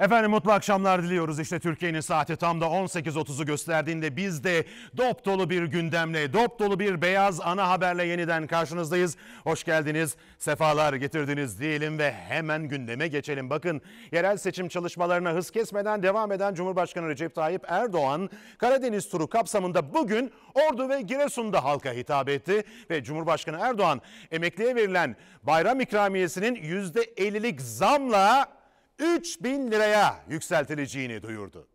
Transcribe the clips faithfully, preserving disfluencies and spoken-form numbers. Efendim mutlu akşamlar diliyoruz. İşte Türkiye'nin saati tam da on sekiz otuzu gösterdiğinde biz de dop dolu bir gündemle, dop dolu bir beyaz ana haberle yeniden karşınızdayız. Hoş geldiniz, sefalar getirdiniz diyelim ve hemen gündeme geçelim. Bakın, yerel seçim çalışmalarına hız kesmeden devam eden Cumhurbaşkanı Recep Tayyip Erdoğan, Karadeniz turu kapsamında bugün Ordu ve Giresun'da halka hitap etti. Ve Cumhurbaşkanı Erdoğan, emekliye verilen bayram ikramiyesinin yüzde ellilik zamla üç bin liraya yükseltileceğini duyurdu.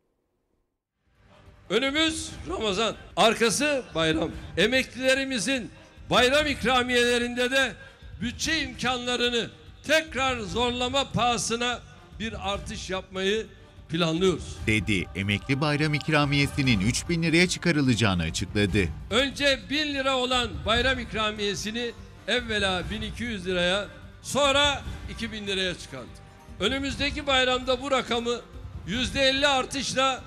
Önümüz Ramazan, arkası bayram. Emeklilerimizin bayram ikramiyelerinde de bütçe imkanlarını tekrar zorlama pahasına bir artış yapmayı planlıyoruz, dedi. Emekli bayram ikramiyesinin üç bin liraya çıkarılacağını açıkladı. Önce bin lira olan bayram ikramiyesini evvela bin iki yüz liraya, sonra iki bin liraya çıkardı. Önümüzdeki bayramda bu rakamı yüzde elli artışla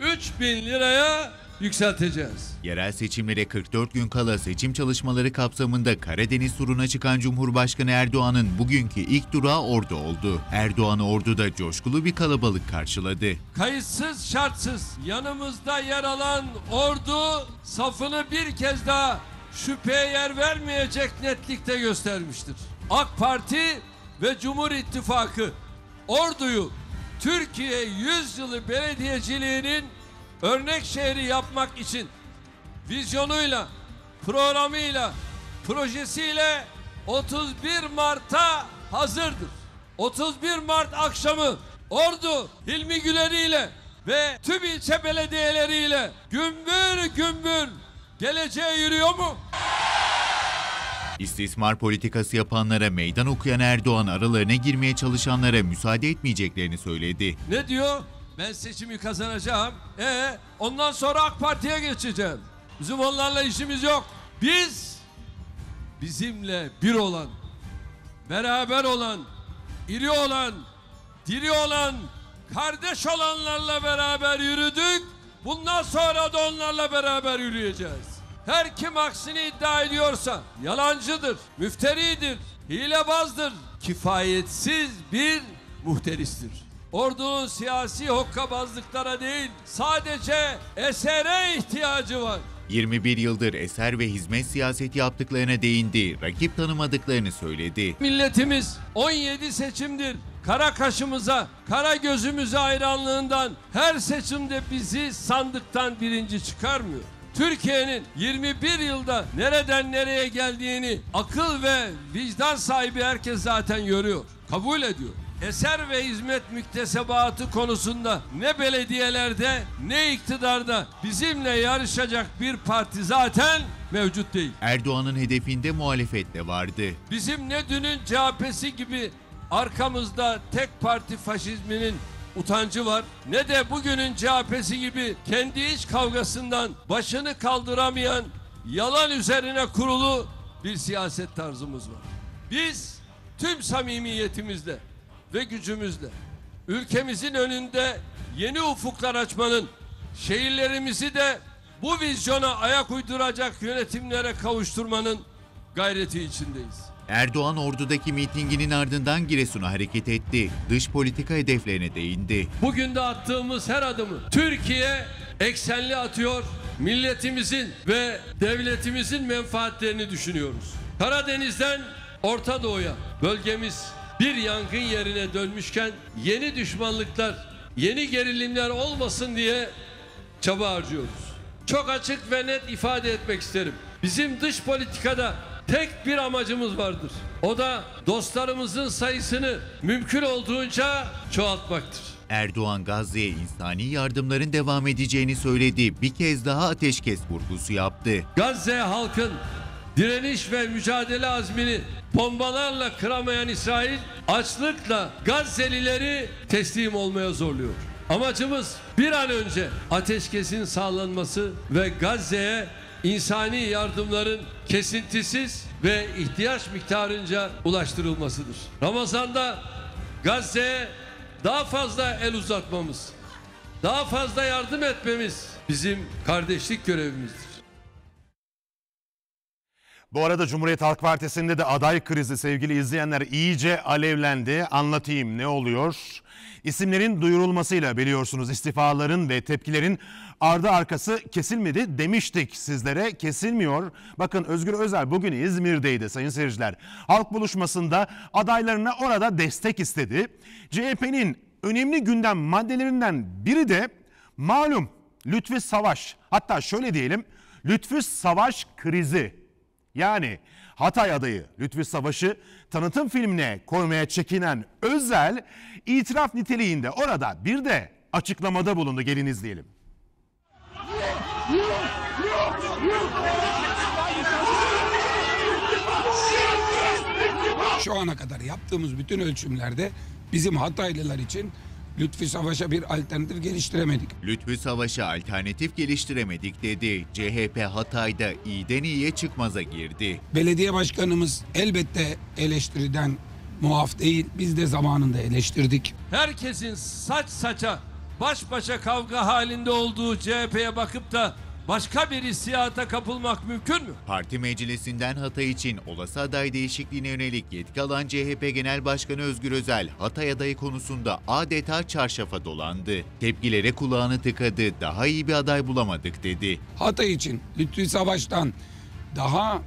üç bin liraya yükselteceğiz. Yerel seçimlere kırk dört gün kala seçim çalışmaları kapsamında Karadeniz turuna çıkan Cumhurbaşkanı Erdoğan'ın bugünkü ilk durağı Ordu oldu. Erdoğan Ordu'da coşkulu bir kalabalık karşıladı. Kayıtsız şartsız yanımızda yer alan Ordu safını bir kez daha şüpheye yer vermeyecek netlikte göstermiştir. AK Parti ve Cumhur İttifakı Ordu'yu Türkiye yüz yılı belediyeciliğinin örnek şehri yapmak için vizyonuyla, programıyla, projesiyle otuz bir Mart'a hazırdır. otuz bir Mart akşamı Ordu Hilmi Güler'iyle ve tüm ilçe belediyeleriyle gümbür gümbür geleceğe yürüyor mu? İstismar politikası yapanlara meydan okuyan Erdoğan, aralarına girmeye çalışanlara müsaade etmeyeceklerini söyledi. Ne diyor? Ben seçimi kazanacağım. Ee, ondan sonra AK Parti'ye geçeceğim. Bizim onlarla işimiz yok. Biz bizimle bir olan, beraber olan, iri olan, diri olan, kardeş olanlarla beraber yürüdük. Bundan sonra da onlarla beraber yürüyeceğiz. Her kim aksini iddia ediyorsa yalancıdır, müfteridir, hilebazdır, kifayetsiz bir muhteristir. Ordunun siyasi hokkabazlıklara değil, sadece esere ihtiyacı var. yirmi bir yıldır eser ve hizmet siyaseti yaptıklarına değindi, rakip tanımadıklarını söyledi. Milletimiz on yedi seçimdir. Kara kaşımıza, kara gözümüze hayranlığından her seçimde bizi sandıktan birinci çıkarmıyor. Türkiye'nin yirmi bir yılda nereden nereye geldiğini akıl ve vicdan sahibi herkes zaten görüyor, kabul ediyor. Eser ve hizmet müktesebatı konusunda ne belediyelerde ne iktidarda bizimle yarışacak bir parti zaten mevcut değil. Erdoğan'ın hedefinde muhalefet de vardı. Bizim ne dünün C H P'si gibi arkamızda tek parti faşizminin utancı var, ne de bugünün C H P'si gibi kendi iç kavgasından başını kaldıramayan, yalan üzerine kurulu bir siyaset tarzımız var. Biz tüm samimiyetimizle ve gücümüzle ülkemizin önünde yeni ufuklar açmanın, şehirlerimizi de bu vizyona ayak uyduracak yönetimlere kavuşturmanın gayreti içindeyiz. Erdoğan Ordu'daki mitinginin ardından Giresun'a hareket etti. Dış politika hedeflerine değindi. Bugün de attığımız her adımı Türkiye eksenli atıyor, milletimizin ve devletimizin menfaatlerini düşünüyoruz. Karadeniz'den Orta Doğu'ya bölgemiz bir yangın yerine dönmüşken yeni düşmanlıklar, yeni gerilimler olmasın diye çaba harcıyoruz. Çok açık ve net ifade etmek isterim. Bizim dış politikada tek bir amacımız vardır. O da dostlarımızın sayısını mümkün olduğunca çoğaltmaktır. Erdoğan Gazze'ye insani yardımların devam edeceğini söyledi. Bir kez daha ateşkes vurgusu yaptı. Gazze halkın direniş ve mücadele azmini bombalarla kıramayan İsrail, açlıkla Gazze'lileri teslim olmaya zorluyor. Amacımız bir an önce ateşkesin sağlanması ve Gazze'ye İnsani yardımların kesintisiz ve ihtiyaç miktarınca ulaştırılmasıdır. Ramazan'da Gazze'ye daha fazla el uzatmamız, daha fazla yardım etmemiz bizim kardeşlik görevimizdir. Bu arada Cumhuriyet Halk Partisi'nde de aday krizi sevgili izleyenler iyice alevlendi. Anlatayım ne oluyor? İsimlerin duyurulmasıyla biliyorsunuz istifaların ve tepkilerin ardı arkası kesilmedi demiştik sizlere, kesilmiyor. Bakın Özgür Özel bugün İzmir'deydi sayın seyirciler. Halk buluşmasında adaylarına orada destek istedi. C H P'nin önemli gündem maddelerinden biri de malum Lütfü Savaş. Hatta şöyle diyelim, Lütfü Savaş krizi. Yani Hatay adayı Lütfü Savaş'ı tanıtım filmine koymaya çekinen Özel itiraf niteliğinde orada bir de açıklamada bulundu. Gelin izleyelim. Şu ana kadar yaptığımız bütün ölçümlerde bizim Hataylılar için Lütfü Savaş'a bir alternatif geliştiremedik. Lütfü Savaş'a alternatif geliştiremedik dedi. C H P Hatay'da iyiden iyiye çıkmaza girdi. Belediye başkanımız elbette eleştiriden muaf değil. Biz de zamanında eleştirdik. Herkesin saç saça, baş başa kavga halinde olduğu C H P'ye bakıp da başka bir hissiyata kapılmak mümkün mü? Parti meclisinden Hatay için olası aday değişikliğine yönelik yetki alan C H P Genel Başkanı Özgür Özel, Hatay adayı konusunda adeta çarşafa dolandı. Tepkilere kulağını tıkadı, daha iyi bir aday bulamadık dedi. Hatay için Lütfü Savaş'tan daha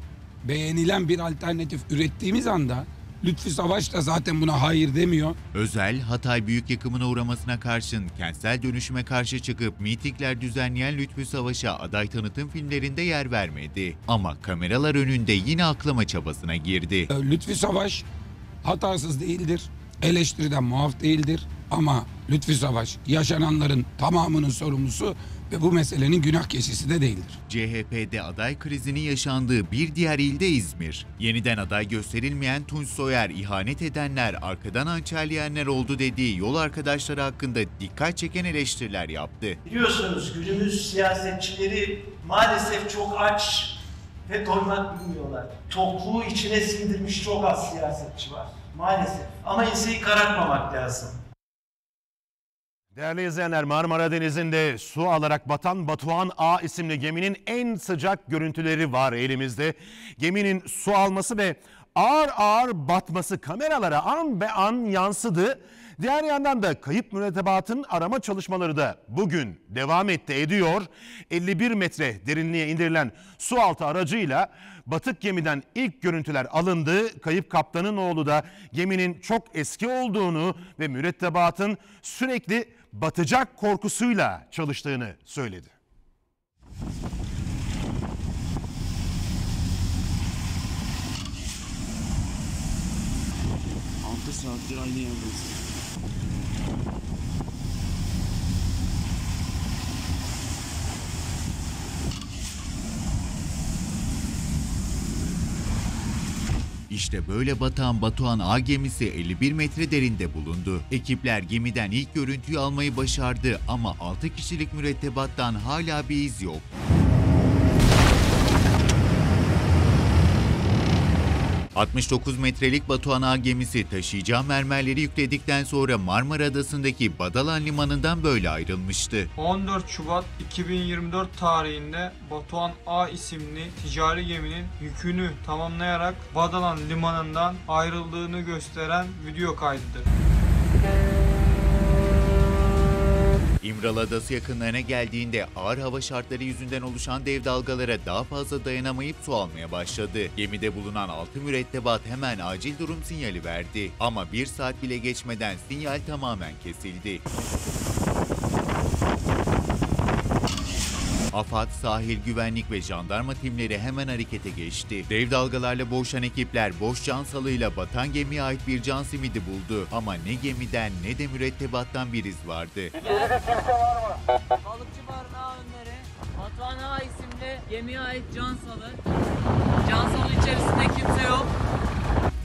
beğenilen bir alternatif ürettiğimiz anda Lütfü Savaş da zaten buna hayır demiyor. Özel, Hatay büyük yıkımına uğramasına karşın kentsel dönüşüme karşı çıkıp mitingler düzenleyen Lütfü Savaş'a aday tanıtım filmlerinde yer vermedi. Ama kameralar önünde yine aklama çabasına girdi. Lütfü Savaş hatasız değildir, eleştiriden muaf değildir. Ama Lütfü Savaş yaşananların tamamının sorumlusu ve bu meselenin günah keçisi de değildir. C H P'de aday krizinin yaşandığı bir diğer ilde İzmir. Yeniden aday gösterilmeyen Tunç Soyer, ihanet edenler, arkadan hançerleyenler oldu dediği yol arkadaşları hakkında dikkat çeken eleştiriler yaptı. Biliyorsunuz günümüz siyasetçileri maalesef çok aç ve doymak bilmiyorlar. Tokluğu içine sindirmiş çok az siyasetçi var maalesef. Ama insanı karartmamak lazım. Değerli izleyenler, Marmara Denizi'nde su alarak batan Batuhan Ağa isimli geminin en sıcak görüntüleri var elimizde. Geminin su alması ve ağır ağır batması kameralara an be an yansıdı. Diğer yandan da kayıp mürettebatın arama çalışmaları da bugün devam etti ediyor. elli bir metre derinliğe indirilen su altı aracıyla batık gemiden ilk görüntüler alındı. Kayıp kaptanın oğlu da geminin çok eski olduğunu ve mürettebatın sürekli batacak korkusuyla çalıştığını söyledi. altı saattir aynı yerdeyiz. İşte böyle batan Batuhan Ağa gemisi elli bir metre derinde bulundu. Ekipler gemiden ilk görüntüyü almayı başardı ama altı kişilik mürettebattan hala bir iz yok. altmış dokuz metrelik Batuhan Ağa gemisi taşıyacağı mermerleri yükledikten sonra Marmara Adası'ndaki Badalan Limanı'ndan böyle ayrılmıştı. on dört Şubat iki bin yirmi dört tarihinde Batuhan Ağa isimli ticari geminin yükünü tamamlayarak Badalan Limanı'ndan ayrıldığını gösteren video kaydıdır. İmralı Adası yakınlarına geldiğinde ağır hava şartları yüzünden oluşan dev dalgalara daha fazla dayanamayıp su almaya başladı. Gemide bulunan altı mürettebat hemen acil durum sinyali verdi. Ama bir saat bile geçmeden sinyal tamamen kesildi. AFAD, sahil güvenlik ve jandarma timleri hemen harekete geçti. Dev dalgalarla boğuşan ekipler boş can salığıyla batan gemiye ait bir can simidi buldu. Ama ne gemiden ne de mürettebattan bir iz vardı. Yerde kimse var mı? Balıkçı barınağı önleri, Batuhan Ağa isimli gemiye ait can salı. Can salı içerisinde kimse yok.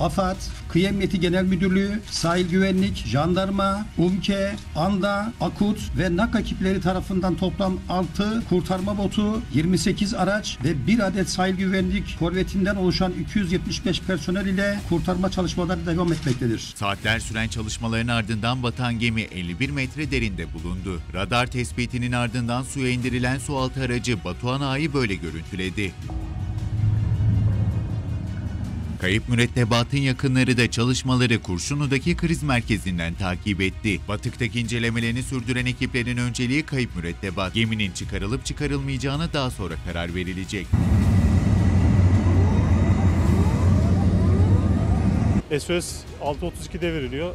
AFAD, Kıyı Emniyeti Genel Müdürlüğü, Sahil Güvenlik, Jandarma, UMKE, ANDA, AKUT ve NAKA ekipleri tarafından toplam altı kurtarma botu, yirmi sekiz araç ve bir adet sahil güvenlik korvetinden oluşan iki yüz yetmiş beş personel ile kurtarma çalışmaları devam etmektedir. Saatler süren çalışmaların ardından batan gemi elli bir metre derinde bulundu. Radar tespitinin ardından suya indirilen sualtı aracı Batuhan Ağa'yı böyle görüntüledi. Kayıp mürettebatın yakınları da çalışmaları Kurşunu'daki kriz merkezinden takip etti. Batıktaki incelemelerini sürdüren ekiplerin önceliği kayıp mürettebat. Geminin çıkarılıp çıkarılmayacağına daha sonra karar verilecek. S O S altı otuz iki'de veriliyor.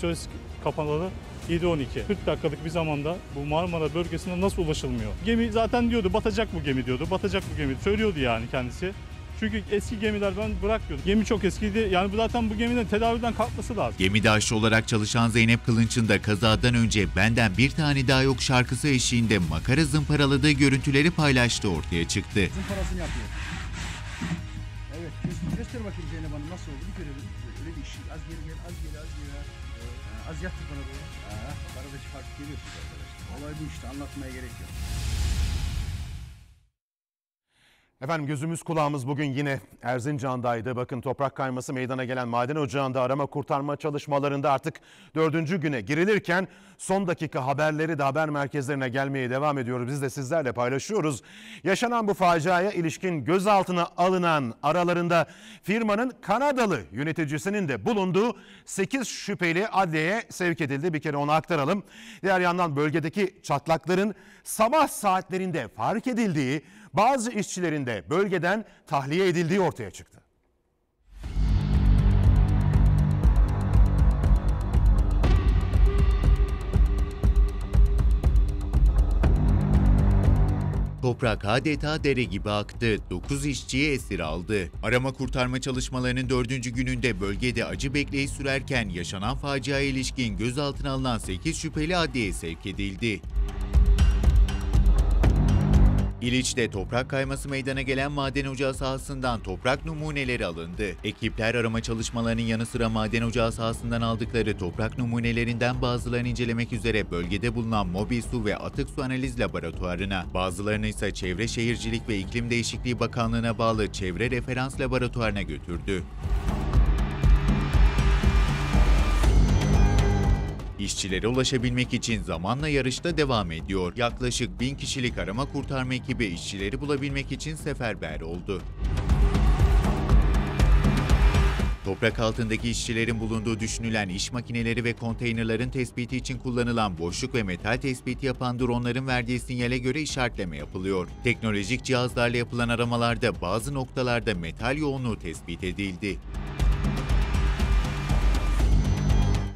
S O S kapanalı yedi on iki. kırk dakikalık bir zamanda bu Marmara bölgesine nasıl ulaşılmıyor? Gemi zaten diyordu, batacak bu gemi diyordu, batacak bu gemi söylüyordu yani kendisi. Çünkü eski gemilerden bırakmıyordu. Gemi çok eskiydi. Yani bu zaten bu geminin tedaviden kalkması lazım. Gemide aşçı olarak çalışan Zeynep Kılınç'ın da kazadan önce "Benden bir tane daha yok" şarkısı eşliğinde makara zımparaladığı görüntüleri paylaştığı ortaya çıktı. Zımparasını yapıyor. Evet, göster, göster bakayım Zeynep Hanım nasıl oldu bir görelim. Öyle bir iş. Az geri gel, az geri, az geri. Az yattır bana böyle. Aradaki fark görüyorsunuz arkadaşlar. Olay bu işte, anlatmaya gerek yok. Efendim gözümüz kulağımız bugün yine Erzincan'daydı. Bakın toprak kayması meydana gelen maden ocağında arama kurtarma çalışmalarında artık dördüncü güne girilirken son dakika haberleri de haber merkezlerine gelmeye devam ediyoruz. Biz de sizlerle paylaşıyoruz. Yaşanan bu faciaya ilişkin gözaltına alınan aralarında firmanın Kanadalı yöneticisinin de bulunduğu sekiz şüpheli adliyeye sevk edildi. Bir kere onu aktaralım. Diğer yandan bölgedeki çatlakların sabah saatlerinde fark edildiği, bazı işçilerin de bölgeden tahliye edildiği ortaya çıktı. Toprak adeta dere gibi aktı. dokuz işçiyi esir aldı. Arama kurtarma çalışmalarının dördüncü gününde bölgede acı bekleyiş sürerken yaşanan faciaya ilişkin gözaltına alınan sekiz şüpheli adliyeye sevk edildi. İliç'te toprak kayması meydana gelen maden ocağı sahasından toprak numuneleri alındı. Ekipler arama çalışmalarının yanı sıra maden ocağı sahasından aldıkları toprak numunelerinden bazılarını incelemek üzere bölgede bulunan mobil su ve atık su analiz laboratuvarına, bazılarını ise Çevre Şehircilik ve İklim Değişikliği Bakanlığı'na bağlı Çevre Referans Laboratuvarına götürdü. İşçilere ulaşabilmek için zamanla yarışta devam ediyor. Yaklaşık bin kişilik arama kurtarma ekibi işçileri bulabilmek için seferber oldu. Toprak altındaki işçilerin bulunduğu düşünülen iş makineleri ve konteynerların tespiti için kullanılan boşluk ve metal tespiti yapan dronların verdiği sinyale göre işaretleme yapılıyor. Teknolojik cihazlarla yapılan aramalarda bazı noktalarda metal yoğunluğu tespit edildi.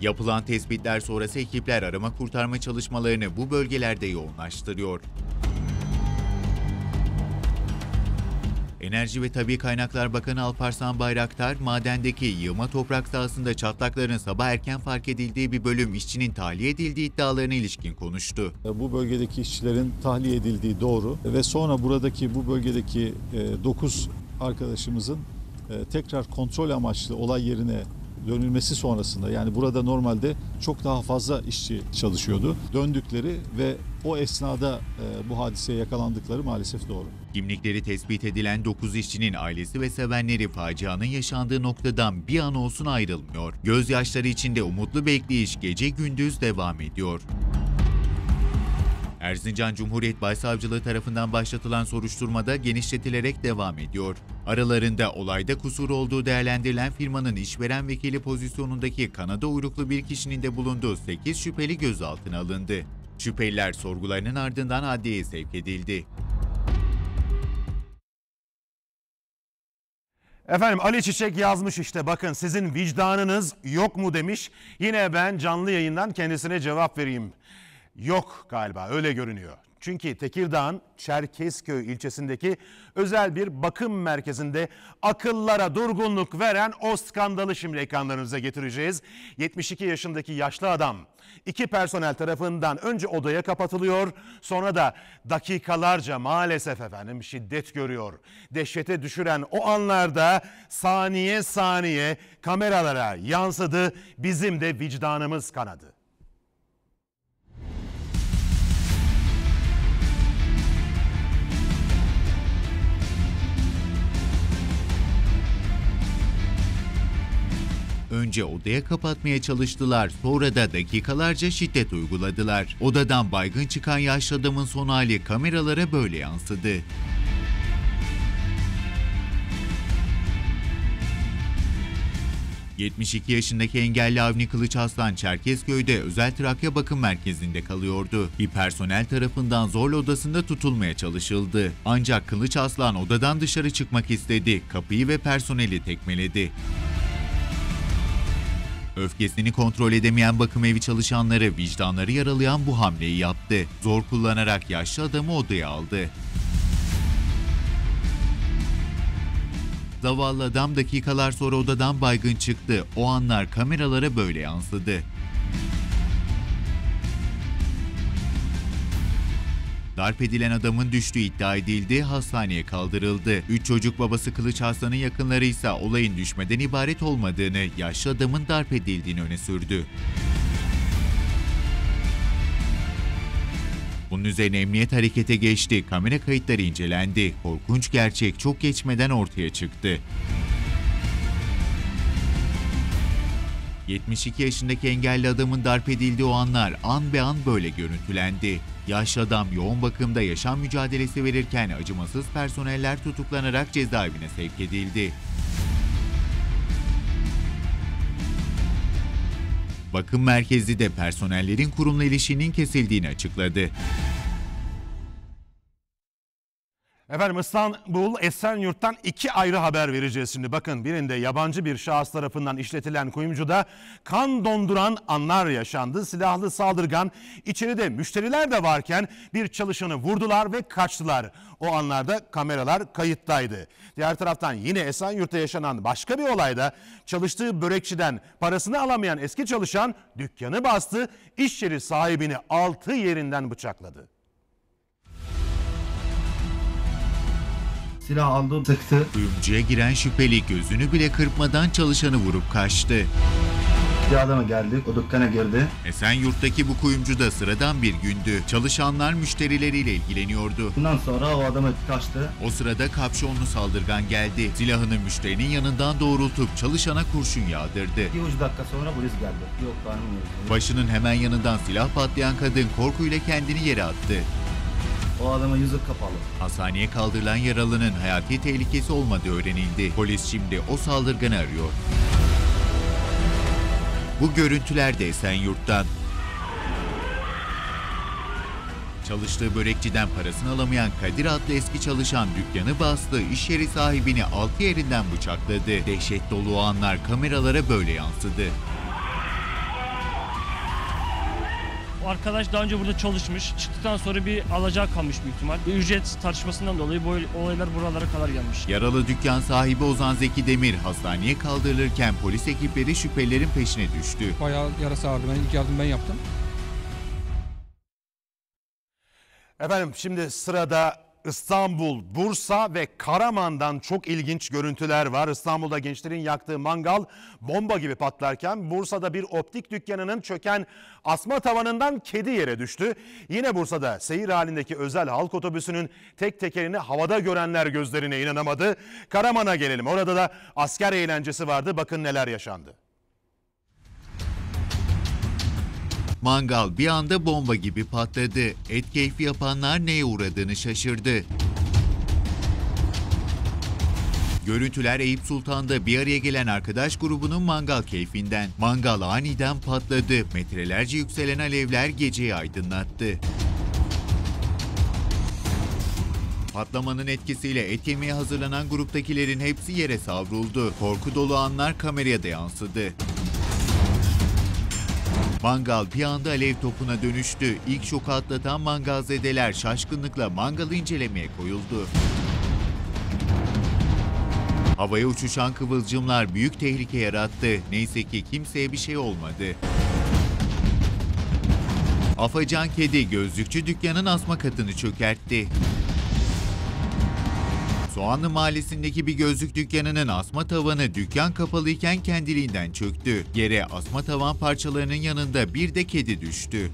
Yapılan tespitler sonrası ekipler arama kurtarma çalışmalarını bu bölgelerde yoğunlaştırıyor. Enerji ve Tabii Kaynaklar Bakanı Alparslan Bayraktar, madendeki yığma toprak sahasında çatlakların sabah erken fark edildiği bir bölüm işçinin tahliye edildiği iddialarına ilişkin konuştu. Bu bölgedeki işçilerin tahliye edildiği doğru ve sonra buradaki bu bölgedeki dokuz arkadaşımızın tekrar kontrol amaçlı olay yerine dönülmesi sonrasında, yani burada normalde çok daha fazla işçi çalışıyordu. Döndükleri ve o esnada e, bu hadiseye yakalandıkları maalesef doğru. Kimlikleri tespit edilen dokuz işçinin ailesi ve sevenleri facianın yaşandığı noktadan bir an olsun ayrılmıyor. Gözyaşları içinde umutlu bekleyiş gece gündüz devam ediyor. Erzincan Cumhuriyet Başsavcılığı tarafından başlatılan soruşturmada genişletilerek devam ediyor. Aralarında olayda kusur olduğu değerlendirilen firmanın işveren vekili pozisyonundaki Kanada uyruklu bir kişinin de bulunduğu sekiz şüpheli gözaltına alındı. Şüpheliler sorgularının ardından adliyeye sevk edildi. Efendim Ali Çiçek yazmış işte, bakın sizin vicdanınız yok mu demiş. Yine ben canlı yayından kendisine cevap vereyim. Yok galiba, öyle görünüyor. Çünkü Tekirdağ'ın Çerkezköy ilçesindeki özel bir bakım merkezinde akıllara durgunluk veren o skandalı şimdi ekranlarınıza getireceğiz. yetmiş iki yaşındaki yaşlı adam iki personel tarafından önce odaya kapatılıyor, sonra da dakikalarca maalesef efendim şiddet görüyor. Dehşete düşüren o anlarda saniye saniye kameralara yansıdı, bizim de vicdanımız kanadı. Önce odaya kapatmaya çalıştılar, sonra da dakikalarca şiddet uyguladılar. Odadan baygın çıkan yaşlı adamın son hali kameralara böyle yansıdı. yetmiş iki yaşındaki engelli Avni Kılıçaslan Çerkezköy'de özel Trakya Bakım Merkezi'nde kalıyordu. Bir personel tarafından zorla odasında tutulmaya çalışıldı. Ancak Kılıçaslan odadan dışarı çıkmak istedi, kapıyı ve personeli tekmeledi. Öfkesini kontrol edemeyen bakım evi çalışanları vicdanları yaralayan bu hamleyi yaptı. Zor kullanarak yaşlı adamı odaya aldı. Zavallı adam dakikalar sonra odadan baygın çıktı. O anlar kameralara böyle yansıdı. Darp edilen adamın düştüğü iddia edildi, hastaneye kaldırıldı. Üç çocuk babası Kılıçaslan'ın yakınları ise olayın düşmeden ibaret olmadığını, yaşlı adamın darp edildiğini öne sürdü. Bunun üzerine emniyet harekete geçti, kamera kayıtları incelendi. Korkunç gerçek çok geçmeden ortaya çıktı. yetmiş iki yaşındaki engelli adamın darp edildiği o anlar an be an böyle görüntülendi. Yaşlı adam yoğun bakımda yaşam mücadelesi verirken acımasız personeller tutuklanarak cezaevine sevk edildi. Bakım merkezi de personellerin kurumla ilişkinin kesildiğini açıkladı. Efendim İstanbul Esenyurt'tan iki ayrı haber vereceğiz şimdi. Bakın, birinde yabancı bir şahıs tarafından işletilen kuyumcuda kan donduran anlar yaşandı. Silahlı saldırgan içeride müşteriler de varken bir çalışanı vurdular ve kaçtılar. O anlarda kameralar kayıttaydı. Diğer taraftan yine Esenyurt'ta yaşanan başka bir olayda çalıştığı börekçiden parasını alamayan eski çalışan dükkanı bastı, iş yeri sahibini altı yerinden bıçakladı. Silah aldım, tıktı. Kuyumcuya giren şüpheli gözünü bile kırpmadan çalışanı vurup kaçtı. Bir adama geldik, o dükkana girdi. Esenyurt'taki bu kuyumcuda sıradan bir gündü. Çalışanlar müşterileriyle ilgileniyordu. Bundan sonra o adama kaçtı. O sırada kapşonlu saldırgan geldi. Silahını müşterinin yanından doğrultup çalışana kurşun yağdırdı. Bir üç dakika sonra polis geldi. Yok, ben mi? Başının hemen yanından silah patlayan kadın korkuyla kendini yere attı. O adama yüzük kapalı. Hastaneye kaldırılan yaralının hayati tehlikesi olmadığı öğrenildi. Polis şimdi o saldırganı arıyor. Bu görüntüler de Esenyurt'tan. Çalıştığı börekçiden parasını alamayan Kadir adlı eski çalışan dükkanı bastı, iş yeri sahibini altı yerinden bıçakladı. Dehşet dolu anlar kameralara böyle yansıdı. Arkadaş daha önce burada çalışmış. Çıktıktan sonra bir alacağı kalmış büyük ihtimal. Bir ücret tartışmasından dolayı bu olaylar buralara kadar gelmiş. Yaralı dükkan sahibi Ozan Zeki Demir hastaneye kaldırılırken polis ekipleri şüphelilerin peşine düştü. Bayağı yarası ağırdı. Ben ilk yardım ben yaptım. Efendim şimdi sırada İstanbul, Bursa ve Karaman'dan çok ilginç görüntüler var. İstanbul'da gençlerin yaktığı mangal bomba gibi patlarken Bursa'da bir optik dükkanının çöken asma tavanından kedi yere düştü. Yine Bursa'da seyir halindeki özel halk otobüsünün tek tekerini havada görenler gözlerine inanamadı. Karaman'a gelelim. Orada da asker eğlencesi vardı. Bakın neler yaşandı. Mangal bir anda bomba gibi patladı. Et keyfi yapanlar neye uğradığını şaşırdı. Görüntüler Eyüp Sultan'da bir araya gelen arkadaş grubunun mangal keyfinden. Mangal aniden patladı. Metrelerce yükselen alevler geceyi aydınlattı. Patlamanın etkisiyle et yemeye hazırlanan gruptakilerin hepsi yere savruldu. Korku dolu anlar kameraya da yansıdı. Mangal bir anda alev topuna dönüştü. İlk şoku atlatan mangalzedeler şaşkınlıkla mangalı incelemeye koyuldu. Havaya uçuşan kıvılcımlar büyük tehlike yarattı. Neyse ki kimseye bir şey olmadı. Afacan kedi gözlükçü dükkanın asma katını çökertti. Soğanlı Mahallesi'ndeki bir gözlük dükkanının asma tavanı dükkan kapalıyken kendiliğinden çöktü. Yere asma tavan parçalarının yanında bir de kedi düştü.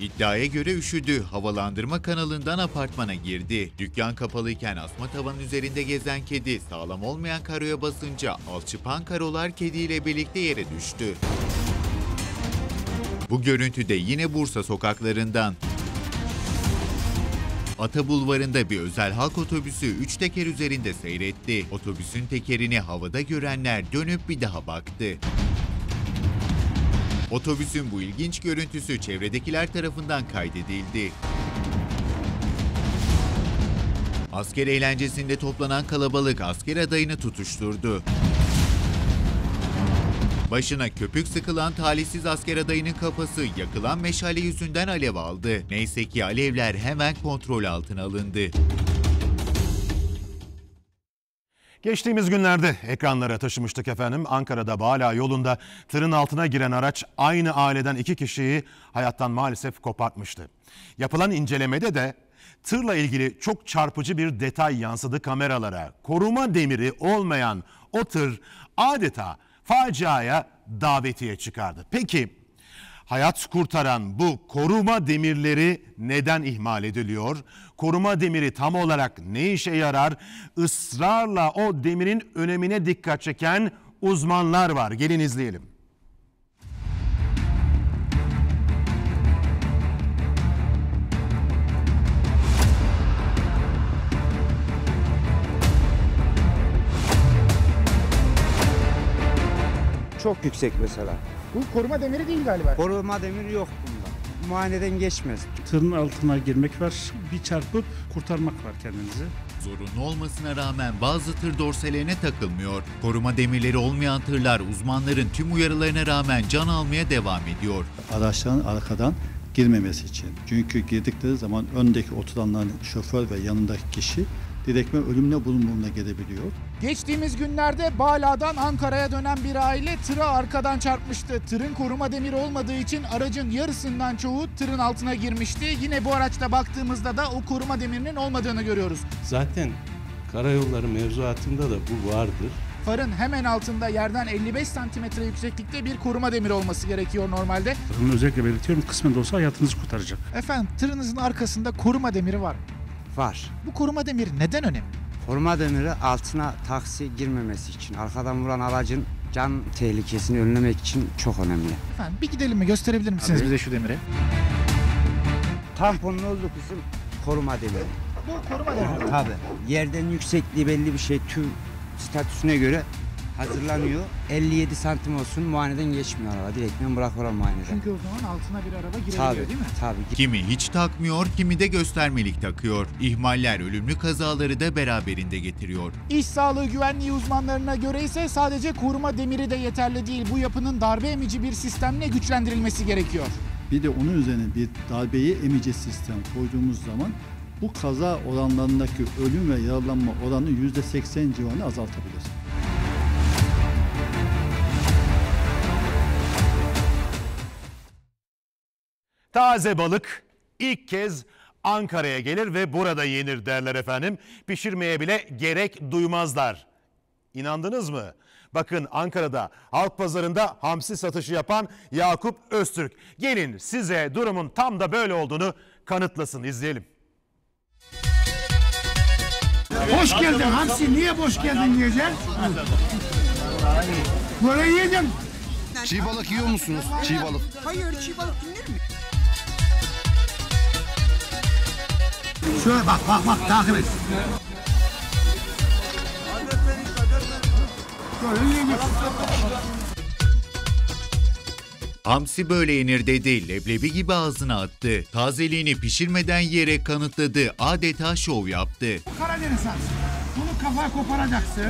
İddiaya göre üşüdü, havalandırma kanalından apartmana girdi. Dükkan kapalıyken asma tavanın üzerinde gezen kedi sağlam olmayan karoya basınca alçıpan karolar kediyle birlikte yere düştü. Bu görüntüde yine Bursa sokaklarından. Ata bulvarında bir özel halk otobüsü üç teker üzerinde seyretti. Otobüsün tekerini havada görenler dönüp bir daha baktı. Otobüsün bu ilginç görüntüsü çevredekiler tarafından kaydedildi. Asker eğlencesinde toplanan kalabalık asker adayını tutuşturdu. Başına köpük sıkılan talihsiz asker adayının kafası yakılan meşale yüzünden alev aldı. Neyse ki alevler hemen kontrol altına alındı. Geçtiğimiz günlerde ekranlara taşımıştık efendim. Ankara'da Bala yolunda tırın altına giren araç aynı aileden iki kişiyi hayattan maalesef kopartmıştı. Yapılan incelemede de tırla ilgili çok çarpıcı bir detay yansıdı kameralara. Koruma demiri olmayan o tır adeta faciaya davetiye çıkardı. Peki hayat kurtaran bu koruma demirleri neden ihmal ediliyor? Koruma demiri tam olarak ne işe yarar? Israrla o demirin önemine dikkat çeken uzmanlar var. Gelin izleyelim. Çok yüksek mesela. Bu koruma demiri değil galiba. Koruma demiri yok bunda. Muayeneden geçmez. Tırın altına girmek var, bir çarpıp kurtarmak var kendinizi. Zorunlu olmasına rağmen bazı tır dorselerine takılmıyor. Koruma demirleri olmayan tırlar uzmanların tüm uyarılarına rağmen can almaya devam ediyor. Araçların arkadan girmemesi için. Çünkü girdikleri zaman öndeki oturanların şoför ve yanındaki kişi direktme ölümle bulunduğuna gelebiliyor. Geçtiğimiz günlerde Bala'dan Ankara'ya dönen bir aile tıra arkadan çarpmıştı. Tırın koruma demiri olmadığı için aracın yarısından çoğu tırın altına girmişti. Yine bu araçta baktığımızda da o koruma demirinin olmadığını görüyoruz. Zaten karayolları mevzuatında da bu vardır. Farın hemen altında yerden elli beş santimetre yükseklikte bir koruma demiri olması gerekiyor normalde. Bunu özellikle belirtiyorum, kısmen de olsa hayatınızı kurtaracak. Efendim, tırınızın arkasında koruma demiri var. Var. Bu koruma demiri neden önemli? Koruma demiri altına taksi girmemesi için, arkadan vuran aracın can tehlikesini önlemek için çok önemli. Efendim bir gidelim mi, gösterebilir misiniz abi bize şu demiri? Tamponlu oldu bizim koruma demiri. Bu koruma demiri. Tabii. Yerden yüksekliği belli bir şey, tüm statüsüne göre hazırlanıyor. elli yedi santim olsun, muayeneden geçmiyor araba. Direktmen bırakıyor muayeneden. Çünkü o zaman altına bir araba girebiliyor değil mi? Tabii. Kimi hiç takmıyor, kimi de göstermelik takıyor. İhmaller ölümlü kazaları da beraberinde getiriyor. İş sağlığı güvenliği uzmanlarına göre ise sadece koruma demiri de yeterli değil. Bu yapının darbe emici bir sistemle güçlendirilmesi gerekiyor. Bir de onun üzerine bir darbeyi emici sistem koyduğumuz zaman bu kaza oranlarındaki ölüm ve yaralanma oranı yüzde seksen civarında azaltabilir. Taze balık ilk kez Ankara'ya gelir ve burada yenir derler efendim. Pişirmeye bile gerek duymazlar. İnandınız mı? Bakın Ankara'da halk pazarında hamsi satışı yapan Yakup Öztürk. Gelin size durumun tam da böyle olduğunu kanıtlasın, izleyelim. Boş geldin hamsi, niye boş geldin diyeceksin? Böyle yedim. Çiğ balık yiyor musunuz? Çiğ balık. Hayır, çiğ balık yenir mi? Şöyle bak bak bak takip et. Hamsi böyle yenir dedi, leblebi gibi ağzına attı. Tazeliğini pişirmeden yiyerek kanıtladı, adeta şov yaptı. Bu Karadeniz hamsi. Bunu kafaya koparacaksın.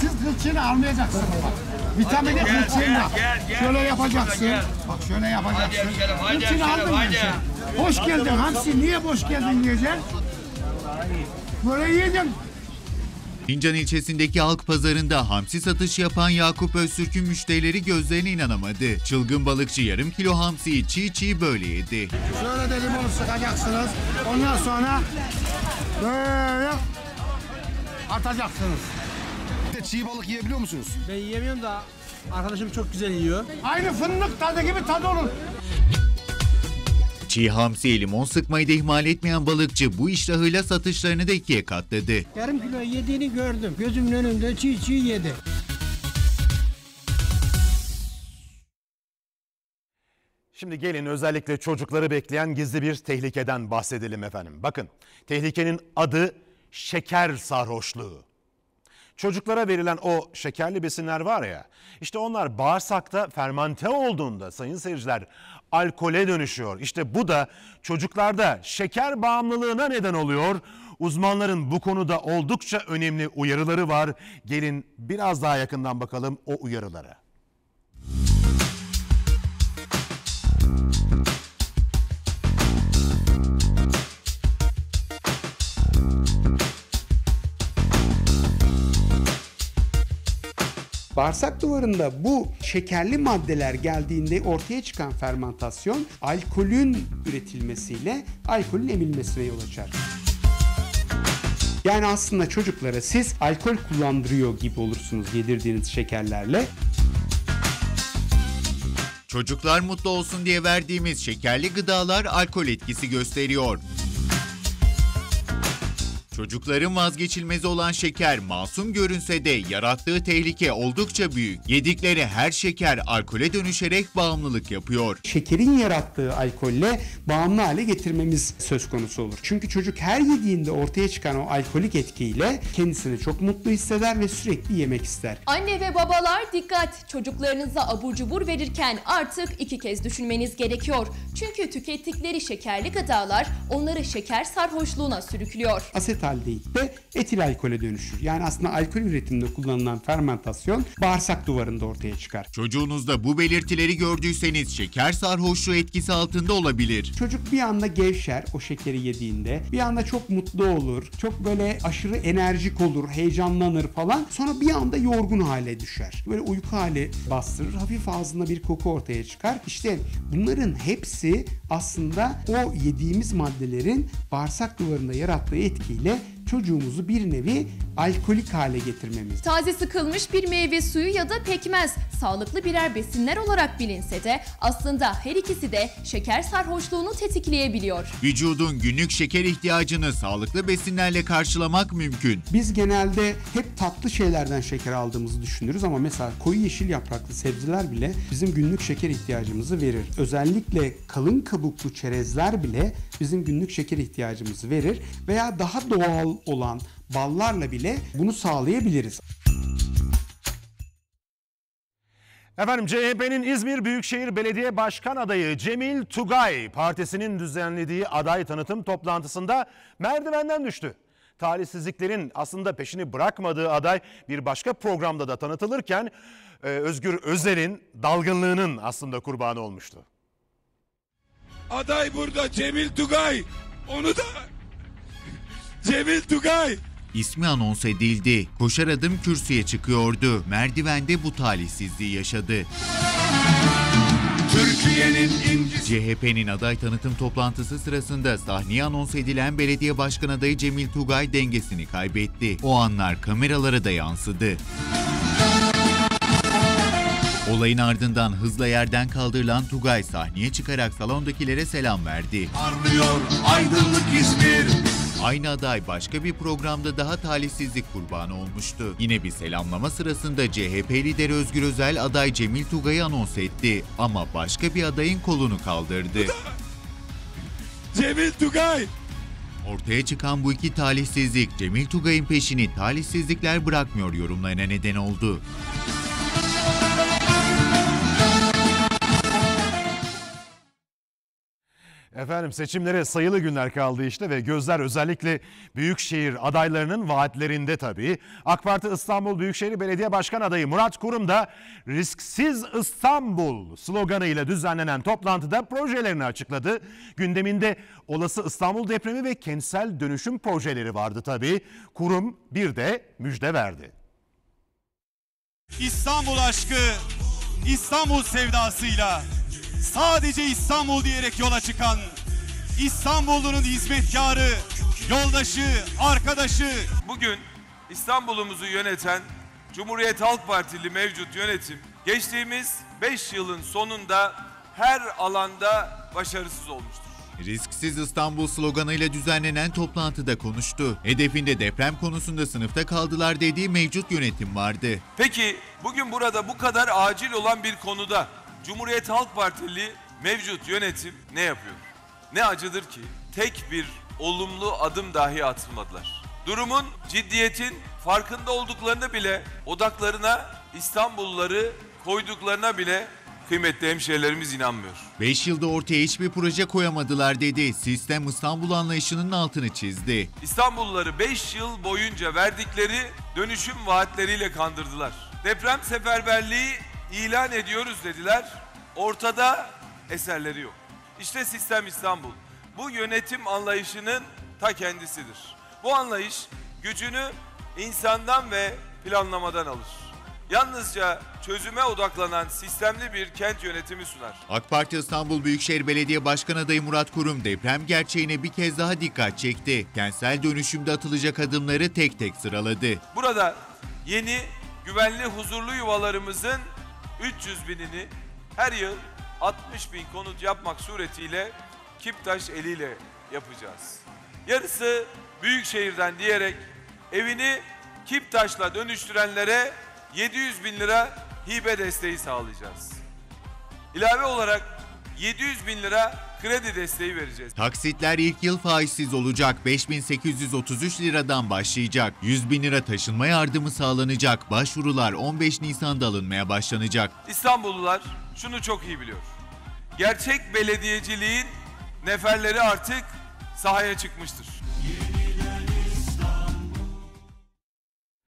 Siz kılçığını almayacaksınız bak. Vitamini kılçığına. Şöyle yapacaksın. Bak şöyle yapacaksın. Kılçığını aldın mı? Hoş geldin hamsi, niye boş geldin diyeceksin? Böyle yiyeceksin. İncan ilçesindeki halk pazarında hamsi satışı yapan Yakup Öztürk'ün müşterileri gözlerine inanamadı. Çılgın balıkçı yarım kilo hamsiyi çiğ çiğ böyle yedi. Şöyle de limonu sıkacaksınız. Ondan sonra böyle atacaksınız. Çiğ balık yiyebiliyor musunuz? Ben yiyemiyorum da arkadaşım çok güzel yiyor. Aynı fındık tadı gibi tadı olur. Çiğ hamsiye limon sıkmayı da ihmal etmeyen balıkçı bu iştahıyla satışlarını da ikiye katladı. Yarım kilo yediğini gördüm. Gözümün önünde çiğ çiğ yedi. Şimdi gelin özellikle çocukları bekleyen gizli bir tehlikeden bahsedelim efendim. Bakın, tehlikenin adı şeker sarhoşluğu. Çocuklara verilen o şekerli besinler var ya, işte onlar bağırsakta fermante olduğunda sayın seyirciler alkole dönüşüyor. İşte bu da çocuklarda şeker bağımlılığına neden oluyor. Uzmanların bu konuda oldukça önemli uyarıları var. Gelin biraz daha yakından bakalım o uyarılara. Bağırsak duvarında bu şekerli maddeler geldiğinde ortaya çıkan fermentasyon alkolün üretilmesiyle alkolün emilmesine yol açar. Yani aslında çocuklara siz alkol kullandırıyor gibi olursunuz yedirdiğiniz şekerlerle. Çocuklar mutlu olsun diye verdiğimiz şekerli gıdalar alkol etkisi gösteriyor. Çocukların vazgeçilmezi olan şeker masum görünse de yarattığı tehlike oldukça büyük. Yedikleri her şeker alkole dönüşerek bağımlılık yapıyor. Şekerin yarattığı alkolle bağımlı hale getirmemiz söz konusu olur. Çünkü çocuk her yediğinde ortaya çıkan o alkolik etkiyle kendisini çok mutlu hisseder ve sürekli yemek ister. Anne ve babalar dikkat! Çocuklarınıza abur cubur verirken artık iki kez düşünmeniz gerekiyor. Çünkü tükettikleri şekerli gıdalar onları şeker sarhoşluğuna sürüklüyor. Asetal de etil alkole dönüşür. Yani aslında alkol üretiminde kullanılan fermentasyon bağırsak duvarında ortaya çıkar. Çocuğunuzda bu belirtileri gördüyseniz şeker sarhoşluğu etkisi altında olabilir. Çocuk bir anda gevşer o şekeri yediğinde, bir anda çok mutlu olur, çok böyle aşırı enerjik olur, heyecanlanır falan. Sonra bir anda yorgun hale düşer. Böyle uyku hali bastırır, hafif ağzında bir koku ortaya çıkar. İşte bunların hepsi aslında o yediğimiz maddelerin bağırsak duvarında yarattığı etkiyle çocuğumuzu bir nevi alkolik hale getirmemiz. Taze sıkılmış bir meyve suyu ya da pekmez sağlıklı birer besinler olarak bilinse de aslında her ikisi de şeker sarhoşluğunu tetikleyebiliyor. Vücudun günlük şeker ihtiyacını sağlıklı besinlerle karşılamak mümkün. Biz genelde hep tatlı şeylerden şeker aldığımızı düşünürüz ama mesela koyu yeşil yapraklı sebzeler bile bizim günlük şeker ihtiyacımızı verir. Özellikle kalın kabuklu çerezler bile bizim günlük şeker ihtiyacımızı verir veya daha doğal olan ballarla bile bunu sağlayabiliriz. Efendim, C H P'nin İzmir Büyükşehir Belediye Başkan adayı Cemil Tugay partisinin düzenlediği aday tanıtım toplantısında merdivenden düştü. Talihsizliklerin aslında peşini bırakmadığı aday bir başka programda da tanıtılırken Özgür Özel'in dalgınlığının aslında kurbanı olmuştu. Aday burada Cemil Tugay. Onu da Cemil Tugay. İsmi anons edildi. Koşar adım kürsüye çıkıyordu. Merdivende bu talihsizliği yaşadı. Türkiye'nin C H P'nin aday tanıtım toplantısı sırasında sahneye anons edilen belediye başkan adayı Cemil Tugay dengesini kaybetti. O anlar kameralara da yansıdı. Olayın ardından hızla yerden kaldırılan Tugay sahneye çıkarak salondakilere selam verdi. Parlıyor aydınlık İzmir. Aynı aday başka bir programda daha talihsizlik kurbanı olmuştu. Yine bir selamlama sırasında C H P lideri Özgür Özel aday Cemil Tugay'ı anons etti. Ama başka bir adayın kolunu kaldırdı. Cemil Tugay! Ortaya çıkan bu iki talihsizlik Cemil Tugay'ın peşini talihsizlikler bırakmıyor yorumlarına neden oldu. Efendim, seçimlere sayılı günler kaldı işte ve gözler özellikle büyükşehir adaylarının vaatlerinde tabii. AK Parti İstanbul Büyükşehir Belediye Başkan adayı Murat Kurum da risksiz İstanbul sloganıyla düzenlenen toplantıda projelerini açıkladı. Gündeminde olası İstanbul depremi ve kentsel dönüşüm projeleri vardı tabii. Kurum bir de müjde verdi. İstanbul aşkı, İstanbul sevdasıyla... Sadece İstanbul diyerek yola çıkan, İstanbul'un hizmetkarı, yoldaşı, arkadaşı. Bugün İstanbul'umuzu yöneten Cumhuriyet Halk Partili mevcut yönetim, geçtiğimiz beş yılın sonunda her alanda başarısız olmuştur. Risksiz İstanbul sloganıyla düzenlenen toplantıda konuştu. Hedefinde deprem konusunda sınıfta kaldılar dediği mevcut yönetim vardı. Peki bugün burada bu kadar acil olan bir konuda Cumhuriyet Halk Partili Mevcut yönetim ne yapıyor? Ne acıdır ki tek bir olumlu adım dahi atılmadılar. Durumun, ciddiyetin farkında olduklarını bile, odaklarına İstanbulluları koyduklarına bile kıymetli hemşehrilerimiz inanmıyor. beş yılda ortaya hiçbir proje koyamadılar dedi. Sistem İstanbul anlayışının altını çizdi. İstanbulluları beş yıl boyunca verdikleri dönüşüm vaatleriyle kandırdılar. Deprem seferberliği ilan ediyoruz dediler. Ortada eserleri yok. İşte sistem İstanbul. Bu yönetim anlayışının ta kendisidir. Bu anlayış gücünü insandan ve planlamadan alır. Yalnızca çözüme odaklanan sistemli bir kent yönetimi sunar. AK Parti İstanbul Büyükşehir Belediye Başkan Adayı Murat Kurum deprem gerçeğine bir kez daha dikkat çekti. Kentsel dönüşümde atılacak adımları tek tek sıraladı. Burada yeni, güvenli, huzurlu yuvalarımızın üç yüz binini her yıl altmış bin konut yapmak suretiyle Kiptaş eliyle yapacağız. Yarısı Büyükşehir'den diyerek evini Kiptaş'la dönüştürenlere yedi yüz bin lira hibe desteği sağlayacağız. İlave olarak yedi yüz bin lira kredi desteği vereceğiz. Taksitler ilk yıl faizsiz olacak. beş bin sekiz yüz otuz üç liradan başlayacak. yüz bin lira taşınma yardımı sağlanacak. Başvurular on beş Nisan'da alınmaya başlanacak. İstanbullular şunu çok iyi biliyor. Gerçek belediyeciliğin neferleri artık sahaya çıkmıştır.